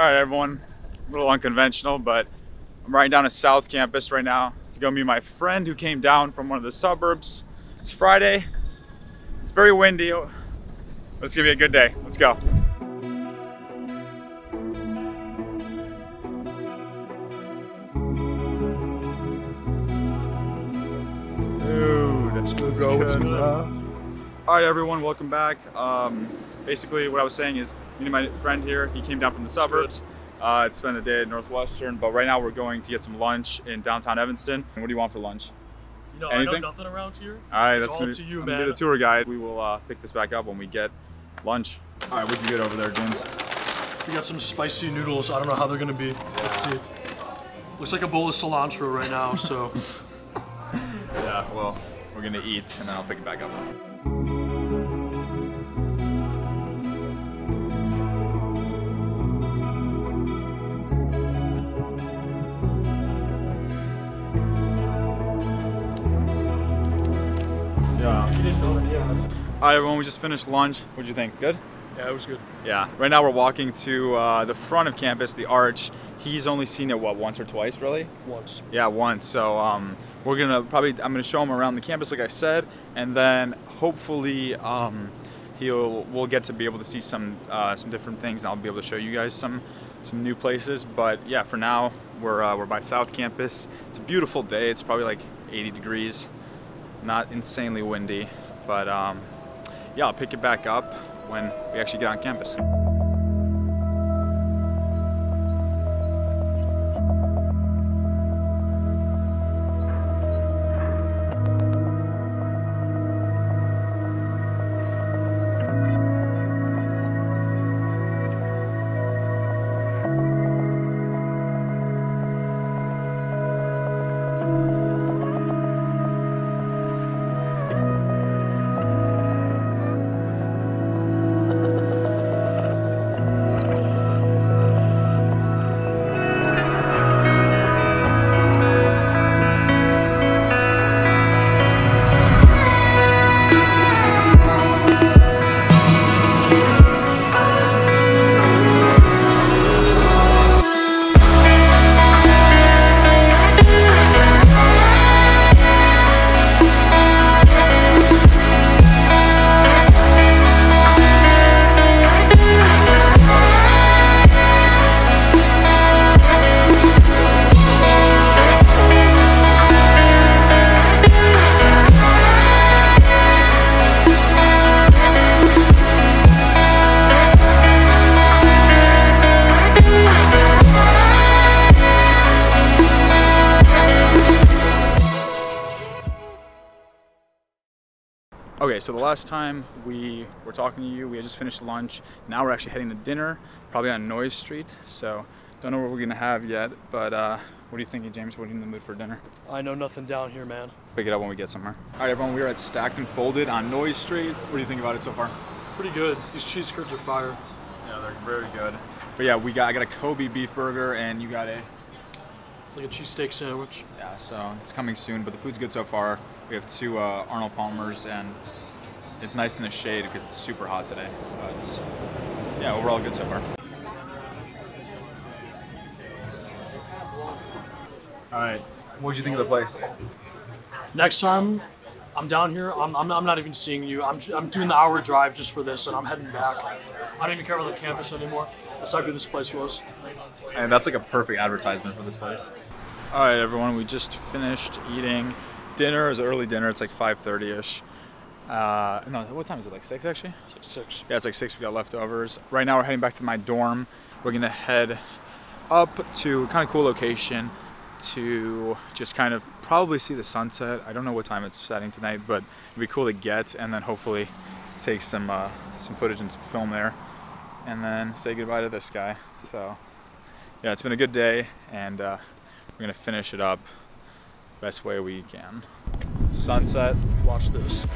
All right, everyone, a little unconventional, but I'm riding down to South Campus right now to go meet my friend who came down from one of the suburbs. It's Friday, it's very windy, but it's gonna be a good day. Let's go. All right, everyone, welcome back. Basically, what I was saying is, meeting my friend here, he came down from the suburbs to spend the day at Northwestern, but right now we're going to get some lunch in downtown Evanston. And what do you want for lunch? You know, anything? I know nothing around here. All right, that's going to be the tour guide. We will pick this back up when we get lunch. All right, what'd you get over there, James? We got some spicy noodles. I don't know how they're going to be. Let's see. Looks like a bowl of cilantro right now, so. Yeah, well, we're going to eat, and then I'll pick it back up. All right, everyone, we just finished lunch. What'd you think? Good? Yeah, it was good. Yeah. Right now we're walking to the front of campus, the Arch. He's only seen it, what, once or twice, really? Once. Yeah, once. So we're gonna probably, I'm gonna show him around the campus, like I said, and then hopefully we'll get to be able to see some different things, and I'll be able to show you guys some new places. But yeah, for now we're by South Campus. It's a beautiful day. It's probably like 80 degrees, not insanely windy, but yeah, I'll pick it back up when we actually get on campus. Okay, so the last time we were talking to you, we had just finished lunch. Now we're actually heading to dinner, probably on Noyes Street. So don't know what we're gonna have yet, but what are you thinking, James? What are you in the mood for dinner? I know nothing down here, man. Pick it up when we get somewhere. All right, everyone, we are at Stacked and Folded on Noyes Street. What do you think about it so far? Pretty good. These cheese curds are fire. Yeah, they're very good. But yeah, I got a Kobe beef burger, and you got a? Like a cheesesteak sandwich. Yeah, so it's coming soon, but the food's good so far. We have two Arnold Palmers, and it's nice in the shade because it's super hot today. But yeah, overall good so far. All right, what did you think of the place? Next time I'm down here, I'm not even seeing you. I'm doing the hour drive just for this, and I'm heading back. I don't even care about the campus anymore. That's how good this place was. And that's like a perfect advertisement for this place. All right, everyone, we just finished eating. Dinner is early dinner. It's like 5:30ish. No, what time is it? Like 6 actually? Six. Yeah, it's like 6. We got leftovers. Right now we're heading back to my dorm. We're gonna head up to a kind of cool location to just kind of probably see the sunset. I don't know what time it's setting tonight, but it'd be cool to get and then hopefully take some footage and some film there, and then say goodbye to this guy. So yeah, it's been a good day, and we're gonna finish it up best way we can. Sunset, watch this.